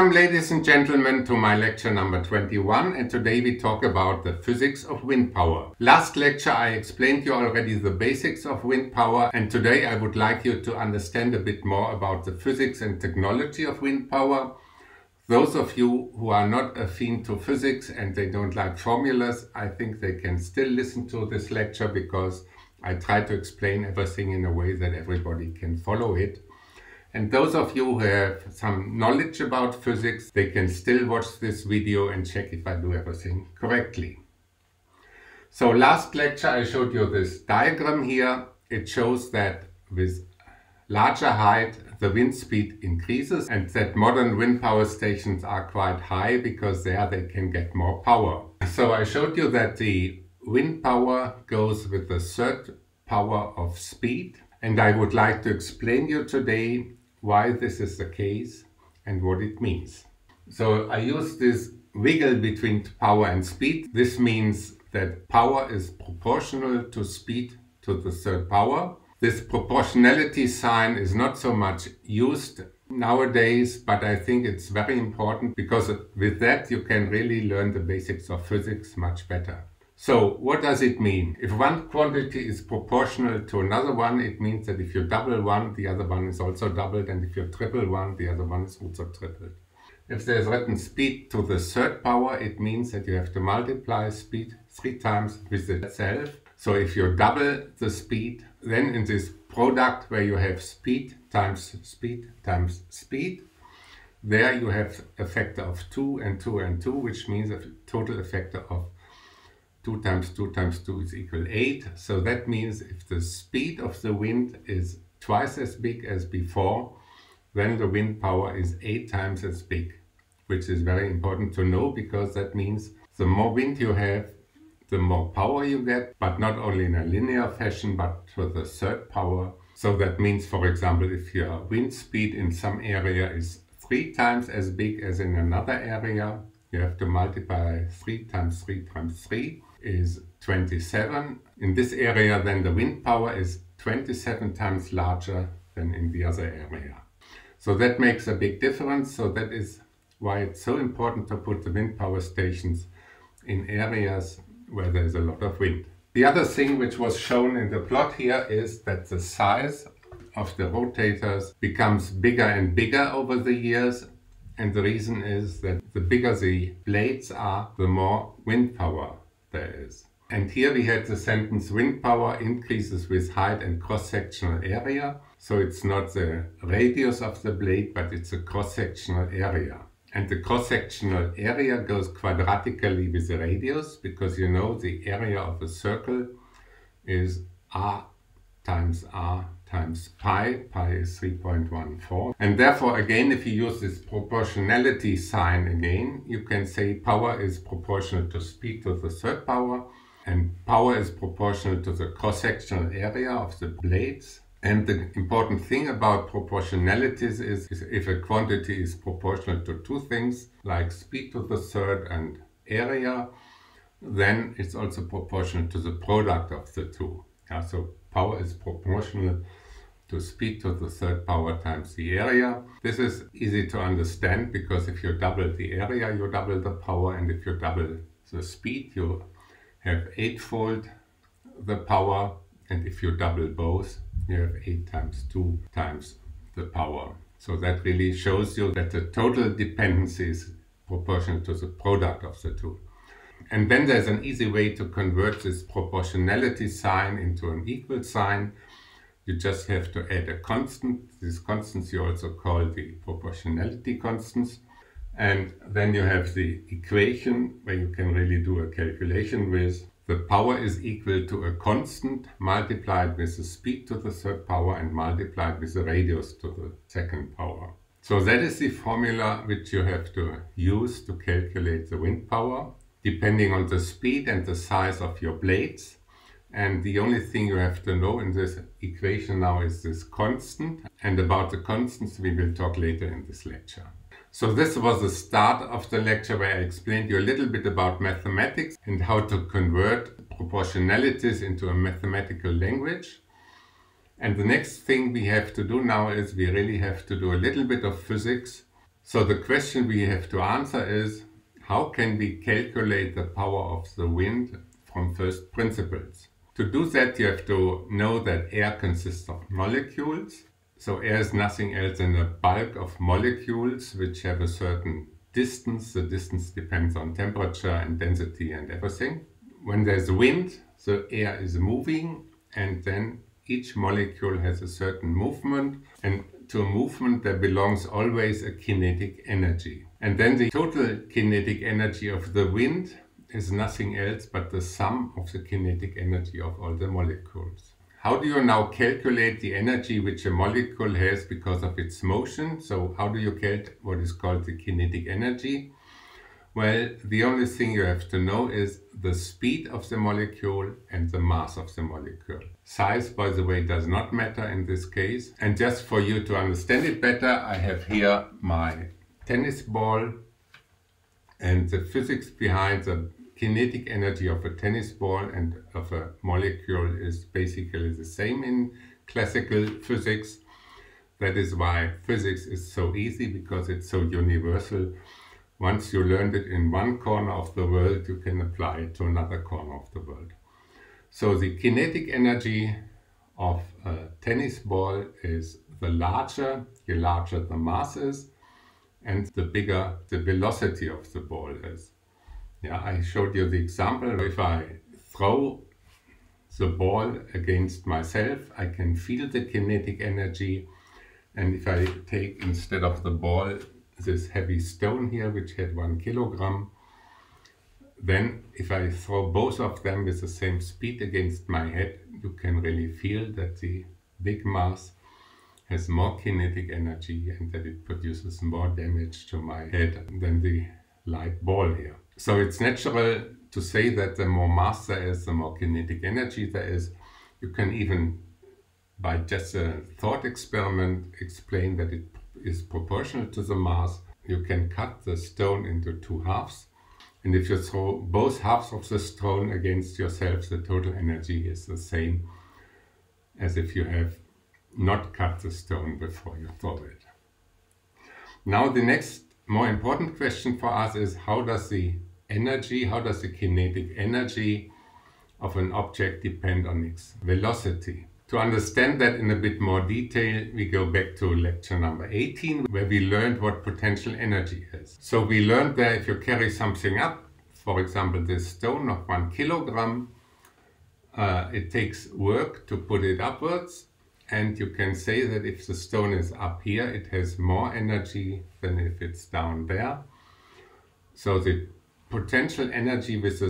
Welcome, ladies and gentlemen, to my lecture number 21, and today we talk about the physics of wind power. Last lecture I explained you already the basics of wind power, and today I would like you to understand a bit more about the physics and technology of wind power. Those of you who are not affine to physics and they don't like formulas, I think they can still listen to this lecture because I try to explain everything in a way that everybody can follow it. And those of you who have some knowledge about physics, they can still watch this video and check if I do everything correctly. So last lecture I showed you this diagram here. It shows that with larger height the wind speed increases and that modern wind power stations are quite high because there they can get more power. So I showed you that the wind power goes with the third power of speed, and I would like to explain you today why this is the case and what it means. So I use this wiggle between power and speed. This means that power is proportional to speed to the third power. This proportionality sign is not so much used nowadays, but I think it's very important because with that you can really learn the basics of physics much better. So what does it mean? If one quantity is proportional to another one, it means that if you double one, the other one is also doubled, and if you triple one, the other one is also tripled. If there is written speed to the third power, it means that you have to multiply speed 3 times with itself. So if you double the speed, then in this product where you have speed times speed times speed, there you have a factor of 2 and 2 and 2, which means a total factor of 2 times 2 times 2 is equal 8. So that means if the speed of the wind is twice as big as before, then the wind power is 8 times as big, which is very important to know because that means the more wind you have, the more power you get, but not only in a linear fashion, but with the third power. So that means, for example, if your wind speed in some area is 3 times as big as in another area, you have to multiply 3 times 3 times 3 is 27. In this area, then the wind power is 27 times larger than in the other area. So that makes a big difference. So that is why it's so important to put the wind power stations in areas where there's a lot of wind. The other thing which was shown in the plot here is that the size of the rotators becomes bigger and bigger over the years. And the reason is that the bigger the blades are, the more wind power there is. And here we had the sentence wind power increases with height and cross-sectional area. So it's not the radius of the blade, but it's a cross-sectional area. And the cross-sectional area goes quadratically with the radius because you know the area of a circle is r times pi. Pi is 3.14, and therefore again if you use this proportionality sign again, you can say power is proportional to speed to the third power, and power is proportional to the cross-sectional area of the blades. And the important thing about proportionalities is if a quantity is proportional to two things like speed to the third and area, then it's also proportional to the product of the two. Yeah, so power is proportional to speed to the third power times the area. This is easy to understand because if you double the area, you double the power, and if you double the speed, you have 8-fold the power, and if you double both, you have 8 times 2 times the power. So that really shows you that the total dependency is proportional to the product of the two. And then there's an easy way to convert this proportionality sign into an equal sign. You just have to add a constant. These constants you also call the proportionality constants. And then you have the equation where you can really do a calculation with. The power is equal to a constant multiplied with the speed to the third power and multiplied with the radius to the second power. So that is the formula which you have to use to calculate the wind power, depending on the speed and the size of your blades. And the only thing you have to know in this equation now is this constant, and about the constants we will talk later in this lecture. So this was the start of the lecture where I explained you a little bit about mathematics and how to convert proportionalities into a mathematical language. And the next thing we have to do now is we really have to do a little bit of physics So the question we have to answer is, how can we calculate the power of the wind from first principles? To do that, you have to know that air consists of molecules. So air is nothing else than a bulk of molecules which have a certain distance. The distance depends on temperature and density and everything. When there's wind, the air is moving, and then each molecule has a certain movement, and to a movement there belongs always a kinetic energy. And then the total kinetic energy of the wind is nothing else but the sum of the kinetic energy of all the molecules. How do you now calculate the energy which a molecule has because of its motion? So how do you calculate what is called the kinetic energy? Well, the only thing you have to know is the speed of the molecule and the mass of the molecule. Size, by the way, does not matter in this case. And just for you to understand it better, I have here my tennis ball, and the physics behind the kinetic energy of a tennis ball and of a molecule is basically the same in classical physics. That is why physics is so easy, because it's so universal. Once you learned it in one corner of the world, you can apply it to another corner of the world. So the kinetic energy of a tennis ball is the larger the mass is, and the bigger the velocity of the ball is. Yeah, I showed you the example. If I throw the ball against myself, I can feel the kinetic energy. And if I take, instead of the ball, this heavy stone here, which had 1 kilogram, then if I throw both of them with the same speed against my head, you can really feel that the big mass has more kinetic energy and that it produces more damage to my head than the light ball here. So it's natural to say that the more mass there is, the more kinetic energy there is. You can even, by just a thought experiment, explain that it is proportional to the mass. You can cut the stone into 2 halves, and if you throw both halves of the stone against yourself, the total energy is the same as if you have not cut the stone before you throw it. Now the next more important question for us is, how does the kinetic energy of an object depend on its velocity? To understand that in a bit more detail, we go back to lecture number 18, where we learned what potential energy is. So we learned that if you carry something up, for example this stone of 1 kilogram, it takes work to put it upwards, and you can say that if the stone is up here, it has more energy than if it's down there. So the potential energy which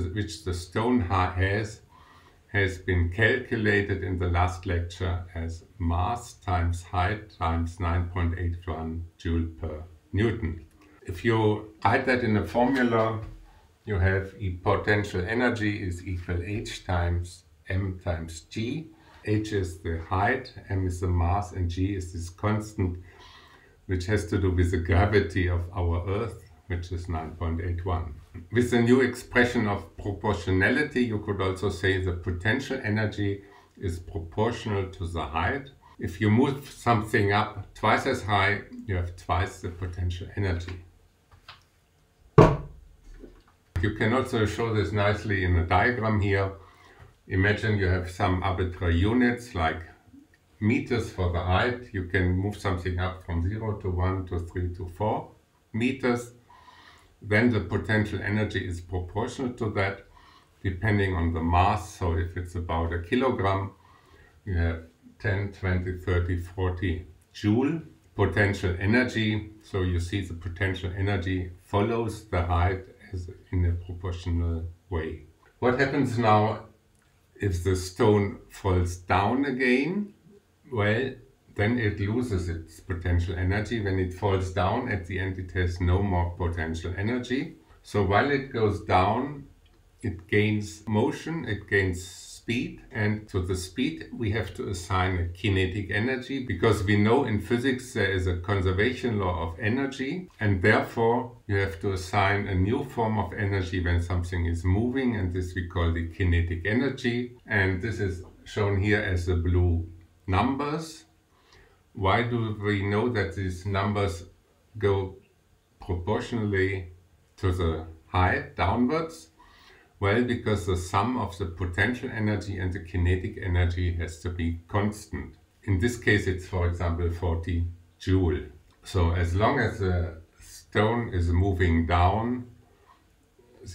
the stone has been calculated in the last lecture as mass times height times 9.81 joule per Newton. If you write that in a formula, you have potential energy is equal h times m times g. h is the height, m is the mass, and g is this constant which has to do with the gravity of our Earth, which is 9.81. With the new expression of proportionality, you could also say the potential energy is proportional to the height. If you move something up twice as high, you have twice the potential energy. You can also show this nicely in a diagram here. Imagine you have some arbitrary units like meters for the height. You can move something up from 0 to 1 to 3 to 4 meters. Then the potential energy is proportional to that, depending on the mass. So if it's about 1 kilogram, you have 10, 20, 30, 40 joule potential energy. So you see the potential energy follows the height in a proportional way. What happens now if the stone falls down again? Well, then it loses its potential energy. When it falls down, at the end it has no more potential energy. So while it goes down, it gains motion, it gains speed, and to the speed we have to assign a kinetic energy, because we know in physics there is a conservation law of energy, and therefore you have to assign a new form of energy when something is moving, and this we call the kinetic energy. And this is shown here as the blue numbers. Why do we know that these numbers go proportionally to the height downwards? Well, because the sum of the potential energy and the kinetic energy has to be constant. In this case, it's, for example, 40 joule. So as long as the stone is moving down,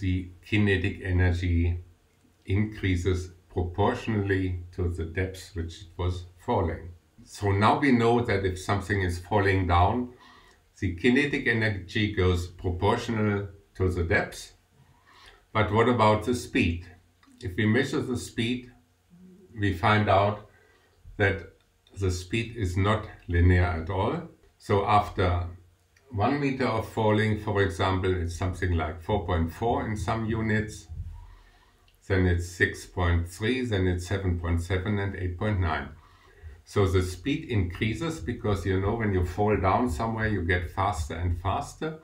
the kinetic energy increases proportionally to the depth which it was falling. So now we know that if something is falling down, the kinetic energy goes proportional to the depth. But what about the speed? If we measure the speed, we find out that the speed is not linear at all. So after 1 meter of falling, for example, it's something like 4.4 in some units, then it's 6.3, then it's 7.7 and 8.9. So the speed increases because, you know, when you fall down somewhere, you get faster and faster.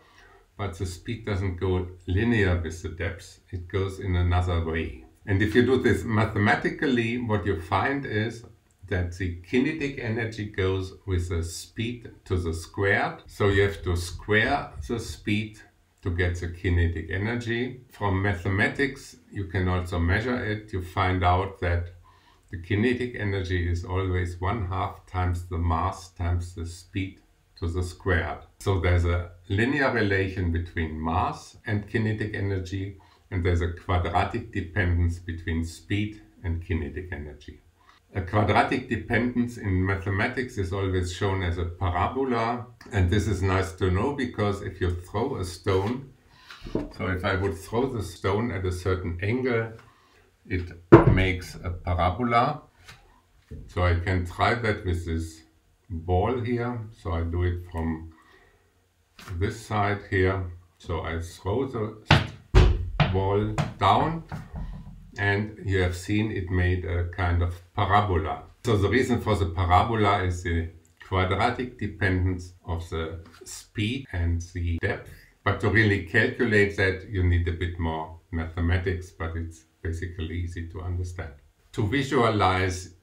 But the speed doesn't go linear with the depth, it goes in another way. And if you do this mathematically, what you find is that the kinetic energy goes with the speed to the squared. So you have to square the speed to get the kinetic energy. From mathematics, you can also measure it. You find out that the kinetic energy is always 1/2 times the mass times the speed to the squared. So there's a linear relation between mass and kinetic energy, and there's a quadratic dependence between speed and kinetic energy. A quadratic dependence in mathematics is always shown as a parabola, and this is nice to know because if you throw a stone, so if I would throw the stone at a certain angle, it makes a parabola. So I can try that with this ball here. So I do it from this side here. So I throw the ball down, and you have seen it made a kind of parabola. So the reason for the parabola is the quadratic dependence of the speed and the depth. But to really calculate that, you need a bit more mathematics, but it's basically easy to understand. To visualize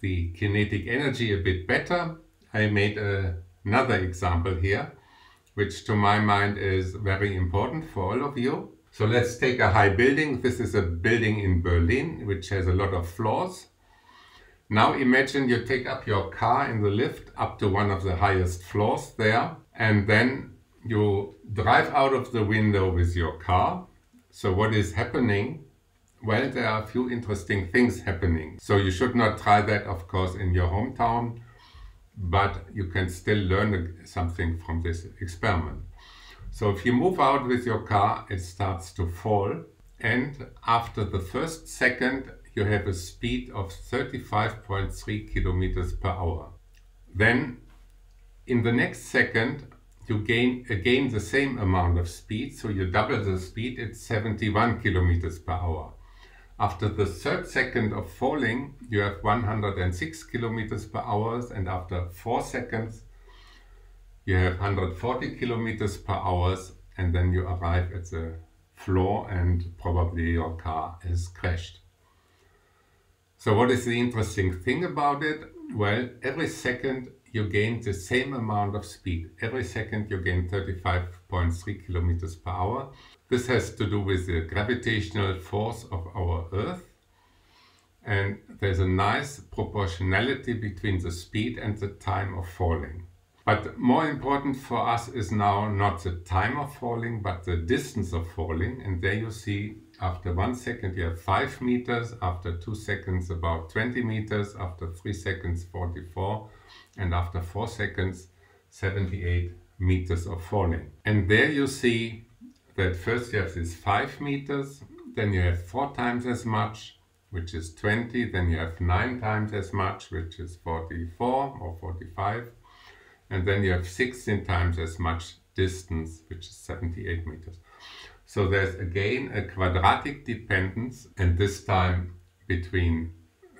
the kinetic energy a bit better, I made another example here, which to my mind is very important for all of you. So let's take a high building. This is a building in Berlin, which has a lot of floors. Now imagine you take up your car in the lift up to one of the highest floors there, and then you drive out of the window with your car. So what is happening? Well, there are a few interesting things happening. So you should not try that, of course, in your hometown, but you can still learn something from this experiment. So if you move out with your car, it starts to fall. And after the first second, you have a speed of 35.3 kilometers per hour. Then in the next second, you gain again the same amount of speed. So you double the speed, it's 71 kilometers per hour. After the third second of falling, you have 106 kilometers per hour, and after 4 seconds, you have 140 kilometers per hour, and then you arrive at the floor and probably your car has crashed. So what is the interesting thing about it? Well, every second you gain the same amount of speed. Every second you gain 35.3 kilometers per hour. This has to do with the gravitational force of our Earth. And there's a nice proportionality between the speed and the time of falling. But more important for us is now not the time of falling, but the distance of falling. And there you see, after 1 second you have 5 meters, after 2 seconds about 20 meters, after 3 seconds 44, and after 4 seconds 78 meters of falling. And there you see that first you have this 5 meters, then you have 4 times as much, which is 20, then you have 9 times as much, which is 44 or 45, and then you have 16 times as much distance, which is 78 meters. So there's again a quadratic dependence, and this time between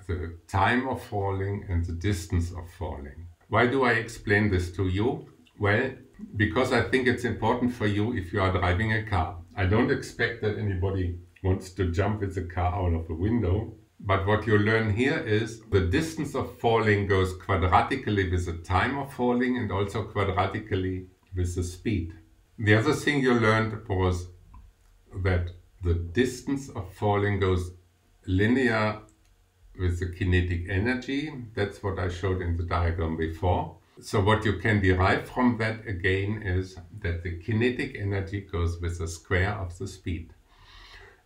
the time of falling and the distance of falling. Why do I explain this to you? Well, because I think it's important for you if you are driving a car. I don't expect that anybody wants to jump with the car out of a window. But what you learn here is the distance of falling goes quadratically with the time of falling and also quadratically with the speed. The other thing you learned was that the distance of falling goes linear with the kinetic energy. That's what I showed in the diagram before. So what you can derive from that again is that the kinetic energy goes with the square of the speed.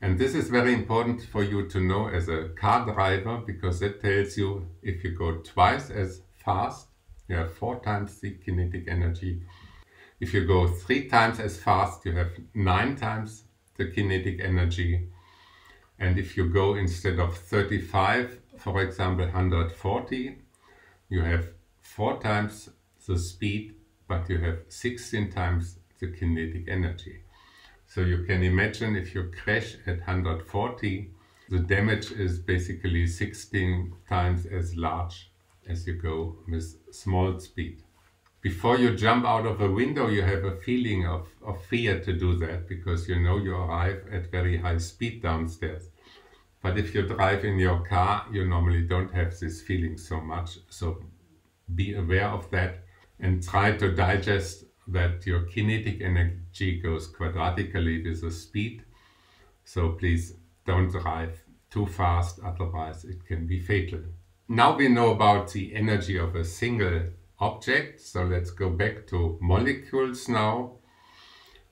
And this is very important for you to know as a car driver, because that tells you if you go twice as fast, you have 4 times the kinetic energy. If you go 3 times as fast, you have 9 times the kinetic energy. And if you go instead of 35, for example, 140, you have 4 times the speed, but you have 16 times the kinetic energy. So you can imagine if you crash at 140, the damage is basically 16 times as large as you go with small speed. Before you jump out of a window, you have a feeling of fear to do that, because you know you arrive at very high speed downstairs. But if you drive in your car, you normally don't have this feeling so much. So be aware of that and try to digest that your kinetic energy goes quadratically with the speed. So please don't drive too fast, otherwise it can be fatal. Now we know about the energy of a single object. So let's go back to molecules now.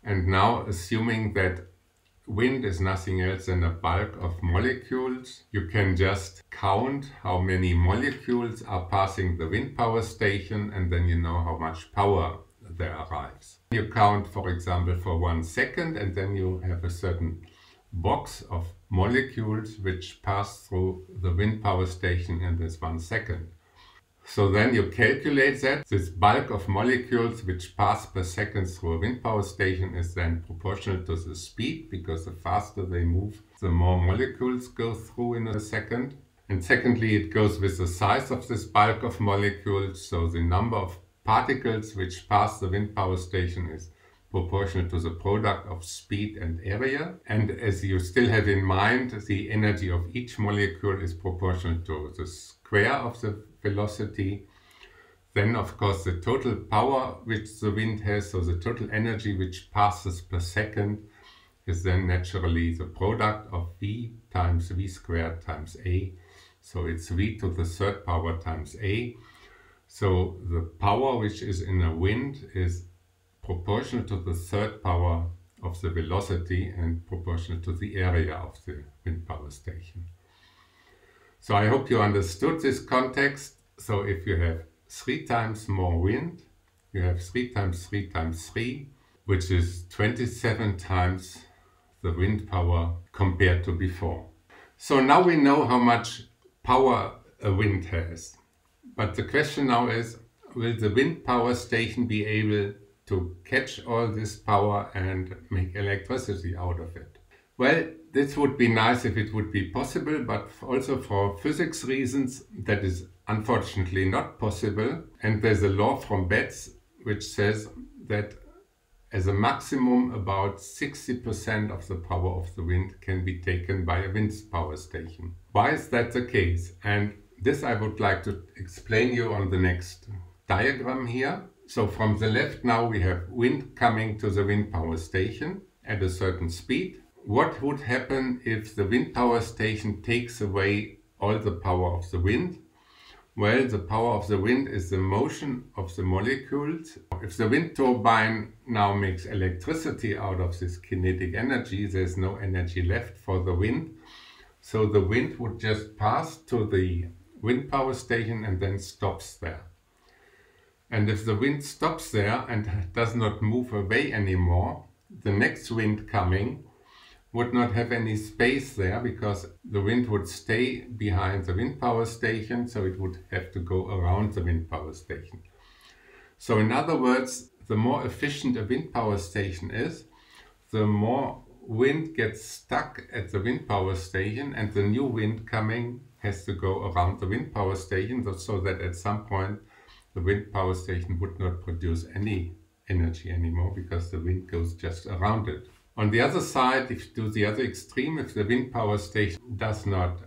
And now, assuming that wind is nothing else than a bulk of molecules, you can just count how many molecules are passing the wind power station, and then you know how much power there arrives. You count, for example, for 1 second, and then you have a certain box of molecules which pass through the wind power station in this 1 second. So then you calculate that. This bulk of molecules which pass per second through a wind power station is then proportional to the speed, because the faster they move, the more molecules go through in a second. And secondly, it goes with the size of this bulk of molecules. So the number of particles which pass the wind power station is proportional to the product of speed and area. And as you still have in mind, the energy of each molecule is proportional to the square of the velocity. Then, of course, the total power which the wind has, so the total energy which passes per second, is then naturally the product of V times V squared times A. So it's V to the third power times A. So the power which is in a wind is proportional to the third power of the velocity and proportional to the area of the wind power station. So I hope you understood this context. So if you have 3 times more wind, you have 3 times 3 times 3, which is 27 times the wind power compared to before. So now we know how much power a wind has. But the question now is, will the wind power station be able to catch all this power and make electricity out of it? Well, this would be nice if it would be possible, but also for physics reasons, that is unfortunately not possible. And there's a law from Betz which says that as a maximum about 60% of the power of the wind can be taken by a wind power station. Why is that the case? And this I would like to explain you on the next diagram here. So from the left now we have wind coming to the wind power station at a certain speed. What would happen if the wind power station takes away all the power of the wind? Well, the power of the wind is the motion of the molecules. If the wind turbine now makes electricity out of this kinetic energy, there's no energy left for the wind. So the wind would just pass to the wind power station and then stops there. And if the wind stops there and does not move away anymore, the next wind coming would not have any space there, because the wind would stay behind the wind power station, so it would have to go around the wind power station. So in other words, the more efficient a wind power station is, the more wind gets stuck at the wind power station, and the new wind coming has to go around the wind power station, so that at some point the wind power station would not produce any energy anymore, because the wind goes just around it. On the other side, if you do the other extreme, if the wind power station does not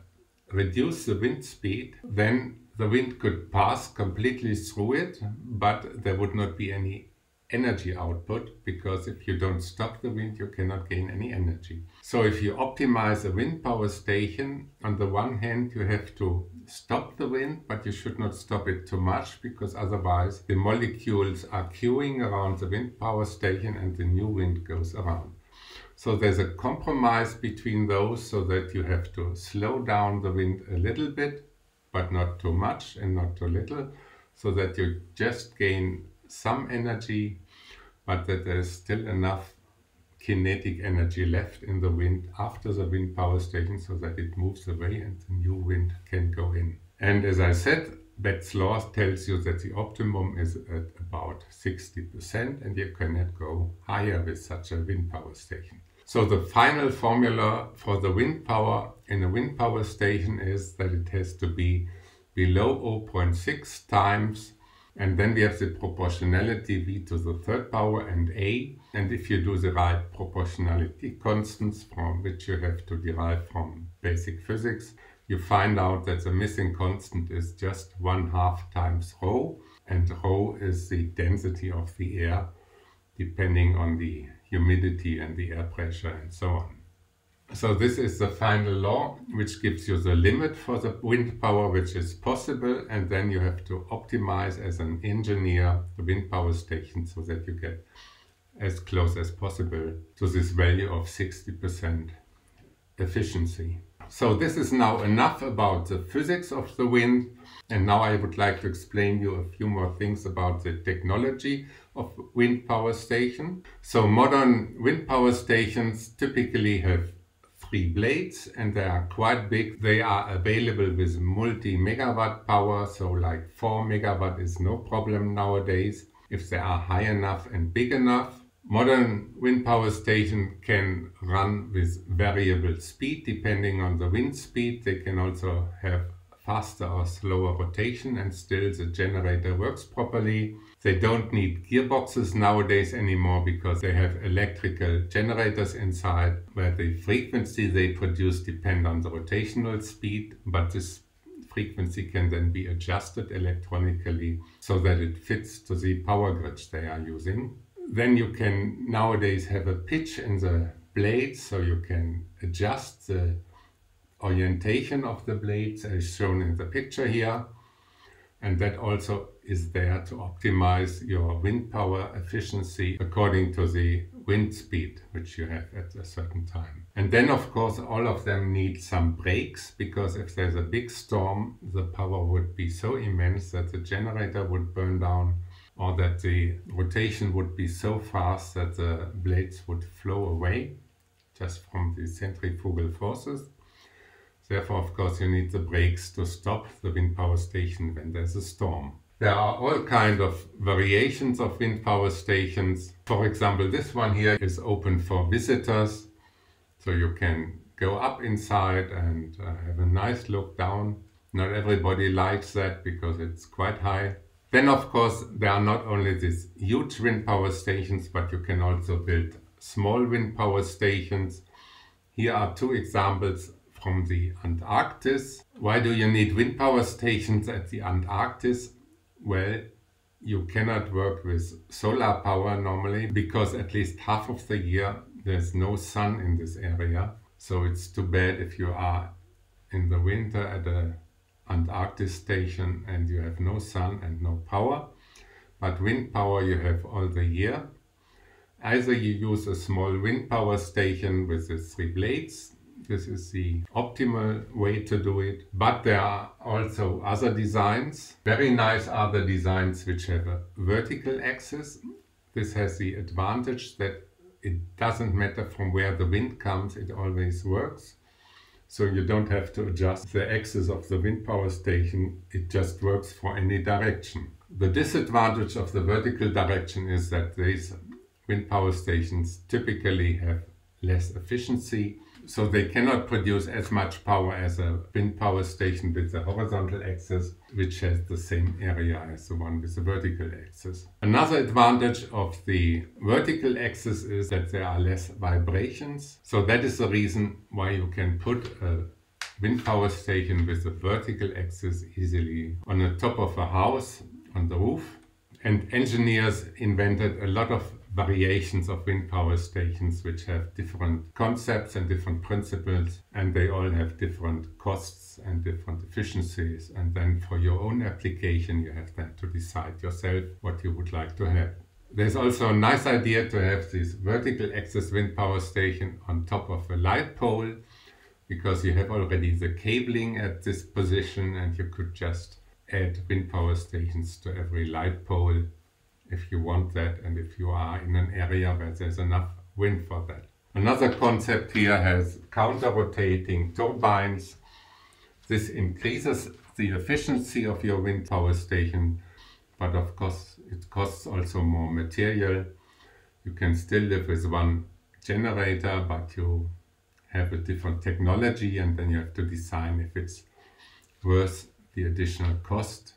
reduce the wind speed, then the wind could pass completely through it, but there would not be any energy output, because if you don't stop the wind, you cannot gain any energy. So if you optimize a wind power station, on the one hand you have to stop the wind, but you should not stop it too much, because otherwise the molecules are queuing around the wind power station and the new wind goes around. So there's a compromise between those, so that you have to slow down the wind a little bit, but not too much and not too little, so that you just gain some energy, but that there is still enough kinetic energy left in the wind after the wind power station, so that it moves away and the new wind can go in. And as I said, Betz law tells you that the optimum is at about 60%, and you cannot go higher with such a wind power station. So the final formula for the wind power in a wind power station is that it has to be below 0.6 times. And then we have the proportionality v to the third power and a. And if you do the right proportionality constants, from which you have to derive from basic physics, you find out that the missing constant is just 1/2 times rho. And rho is the density of the air, depending on the humidity and the air pressure and so on. So this is the final law, which gives you the limit for the wind power which is possible, and then you have to optimize as an engineer the wind power station, so that you get as close as possible to this value of 60% efficiency. So this is now enough about the physics of the wind, and now I would like to explain you a few more things about the technology of wind power station. So modern wind power stations typically have 3 blades, and they are quite big. They are available with multi-megawatt power, so like 4 MW is no problem nowadays, if they are high enough and big enough. Modern wind power station can run with variable speed depending on the wind speed. They can also have faster or slower rotation, and still the generator works properly. They don't need gearboxes nowadays anymore, because they have electrical generators inside, where the frequency they produce depends on the rotational speed, but this frequency can then be adjusted electronically so that it fits to the power grid they are using. Then you can nowadays have a pitch in the blades, so you can adjust the orientation of the blades as shown in the picture here, and that also is there to optimize your wind power efficiency according to the wind speed which you have at a certain time. And then of course all of them need some brakes, because if there's a big storm, the power would be so immense that the generator would burn down, or that the rotation would be so fast that the blades would flow away just from the centrifugal forces. Therefore, of course, you need the brakes to stop the wind power station when there's a storm. There are all kinds of variations of wind power stations. For example, this one here is open for visitors. So you can go up inside and have a nice look down. Not everybody likes that, because it's quite high. Then, of course, there are not only these huge wind power stations, but you can also build small wind power stations. Here are 2 examples from the Antarctic. Why do you need wind power stations at the Antarctic? Well, you cannot work with solar power normally, because at least half of the year there's no sun in this area. So it's too bad if you are in the winter at an Antarctic station and you have no sun and no power. But wind power you have all the year. Either you use a small wind power station with the 3 blades. This is the optimal way to do it, but there are also other designs. Very nice are the designs which have a vertical axis. This has the advantage that it doesn't matter from where the wind comes, it always works. So you don't have to adjust the axis of the wind power station, it just works for any direction. The disadvantage of the vertical direction is that these wind power stations typically have less efficiency. So they cannot produce as much power as a wind power station with the horizontal axis, which has the same area as the one with the vertical axis. Another advantage of the vertical axis is that there are less vibrations. So that is the reason why you can put a wind power station with a vertical axis easily on the top of a house, on the roof. And engineers invented a lot of variations of wind power stations which have different concepts and different principles, and they all have different costs and different efficiencies, and then for your own application you have then to decide yourself what you would like to have. There's also a nice idea to have this vertical axis wind power station on top of a light pole, because you have already the cabling at this position and you could just add wind power stations to every light pole if you want that and if you are in an area where there's enough wind for that. Another concept here has counter-rotating turbines. This increases the efficiency of your wind power station, but of course it costs also more material. You can still live with one generator, but you have a different technology, and then you have to decide if it's worth the additional cost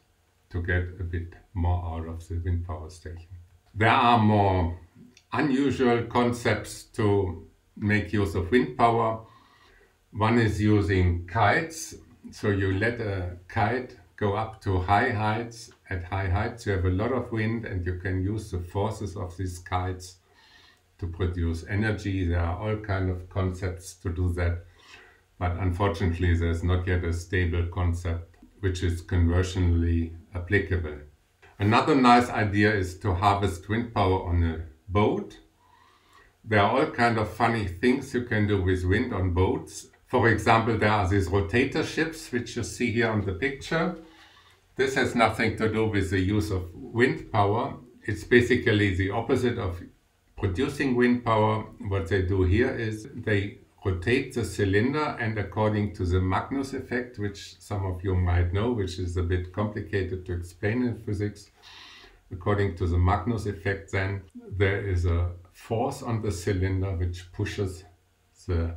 to get a bit more out of the wind power station. There are more unusual concepts to make use of wind power. One is using kites. So you let a kite go up to high heights. At high heights you have a lot of wind and you can use the forces of these kites to produce energy. There are all kinds of concepts to do that, but unfortunately there's not yet a stable concept which is conventionally applicable. Another nice idea is to harvest wind power on a boat. There are all kinds of funny things you can do with wind on boats. For example, there are these rotator ships which you see here on the picture. This has nothing to do with the use of wind power. It's basically the opposite of producing wind power. What they do here is they rotate the cylinder, and according to the Magnus effect, which some of you might know, which is a bit complicated to explain in physics, according to the Magnus effect then there is a force on the cylinder which pushes the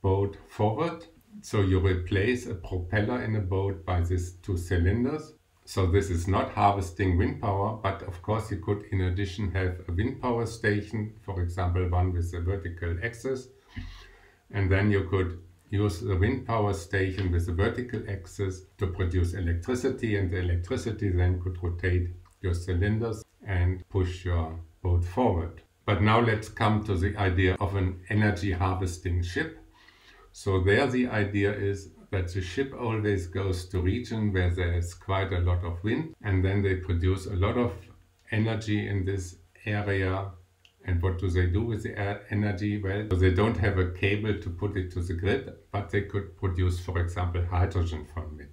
boat forward. So you replace a propeller in a boat by these two cylinders. So this is not harvesting wind power, but of course you could in addition have a wind power station, for example one with a vertical axis. And then you could use the wind power station with a vertical axis to produce electricity, and the electricity then could rotate your cylinders and push your boat forward. But now let's come to the idea of an energy harvesting ship. So there the idea is that the ship always goes to region where there is quite a lot of wind, and then they produce a lot of energy in this area. And what do they do with the energy? Well, they don't have a cable to put it to the grid, but they could produce, for example, hydrogen from it.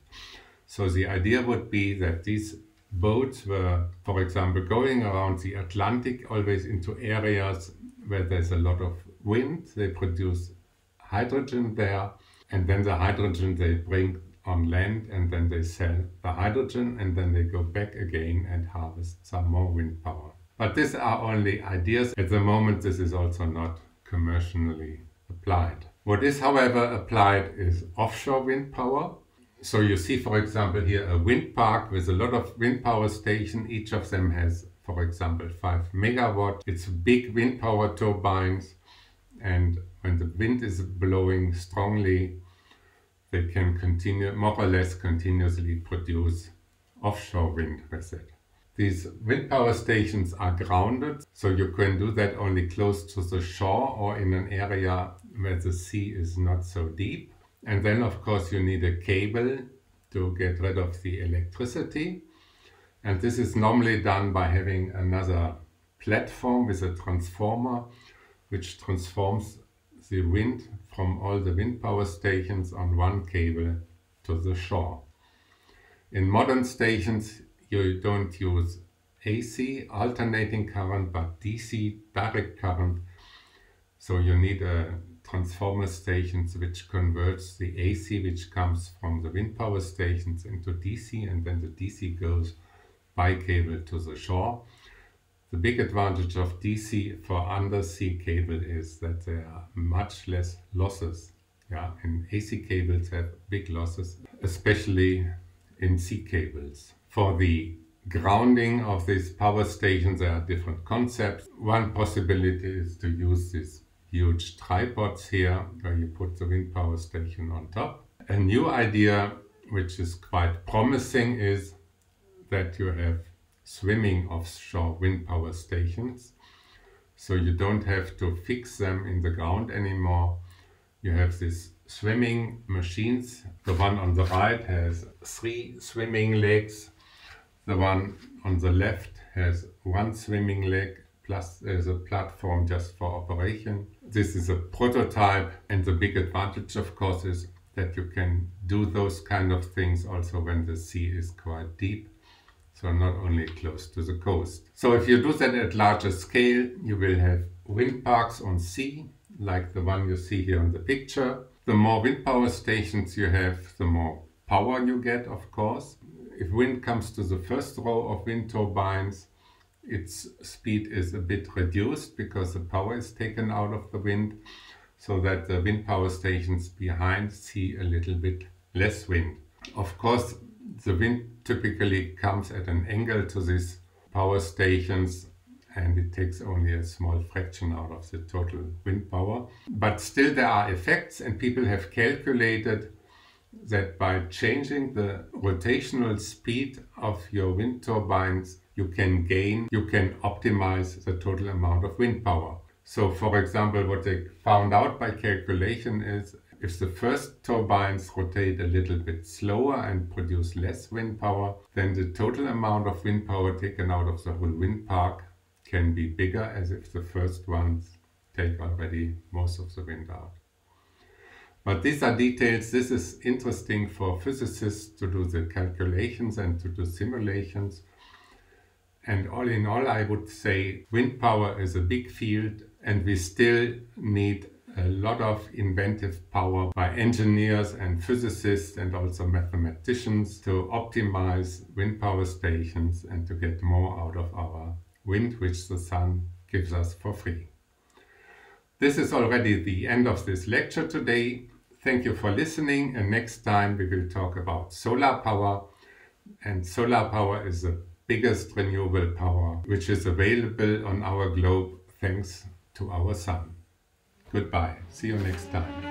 So the idea would be that these boats were, for example, going around the Atlantic, always into areas where there's a lot of wind. They produce hydrogen there, and then the hydrogen they bring on land, and then they sell the hydrogen, and then they go back again and harvest some more wind power. But these are only ideas. At the moment this is also not commercially applied. What is however applied is offshore wind power. So you see for example here a wind park with a lot of wind power stations. Each of them has for example 5 MW. It's big wind power turbines, and when the wind is blowing strongly they can continue more or less continuously produce offshore wind with it. These wind power stations are grounded, so you can do that only close to the shore or in an area where the sea is not so deep. And then of course you need a cable to get rid of the electricity. And this is normally done by having another platform with a transformer which transforms the wind from all the wind power stations on one cable to the shore. In modern stations you don't use AC, alternating current, but DC, direct current. So you need a transformer stations which converts the AC which comes from the wind power stations into DC, and then the DC goes by cable to the shore. The big advantage of DC for undersea cable is that there are much less losses. Yeah, and AC cables have big losses, especially in sea cables. For the grounding of these power stations there are different concepts. One possibility is to use these huge tripods here where you put the wind power station on top. A new idea which is quite promising is that you have swimming offshore wind power stations. So you don't have to fix them in the ground anymore. You have these swimming machines. The one on the right has 3 swimming legs. The one on the left has 1 swimming leg, plus there's a platform just for operation. This is a prototype, and the big advantage, of course, is that you can do those kind of things also when the sea is quite deep, so not only close to the coast. So if you do that at larger scale, you will have wind parks on sea, like the one you see here on the picture. The more wind power stations you have, the more power you get, of course. If wind comes to the first row of wind turbines, its speed is a bit reduced because the power is taken out of the wind, so that the wind power stations behind see a little bit less wind. Of course, the wind typically comes at an angle to these power stations, and it takes only a small fraction out of the total wind power. But still there are effects, and people have calculated that by changing the rotational speed of your wind turbines, you can optimize the total amount of wind power. So for example, what they found out by calculation is if the first turbines rotate a little bit slower and produce less wind power, then the total amount of wind power taken out of the whole wind park can be bigger as if the first ones take already most of the wind out. But these are details. This is interesting for physicists to do the calculations and to do simulations. And all in all, I would say wind power is a big field, and we still need a lot of inventive power by engineers and physicists and also mathematicians to optimize wind power stations and to get more out of our wind, which the sun gives us for free. This is already the end of this lecture today. Thank you for listening, and next time we will talk about solar power. And solar power is the biggest renewable power which is available on our globe thanks to our sun. Goodbye. See you next time.